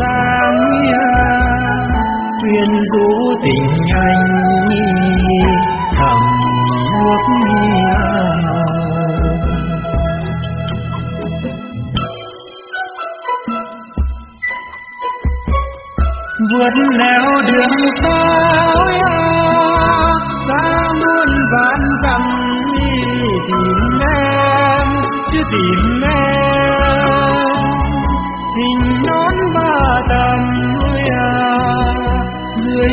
dáng quyến rũ tình anh thầm nuốt vượt nẻo đường sao ra muôn vạn dặm tìm em chứ tìm em hình nón ba tầm dưới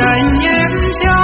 ảnh em cho